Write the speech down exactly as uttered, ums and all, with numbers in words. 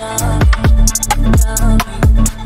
Love me, love me.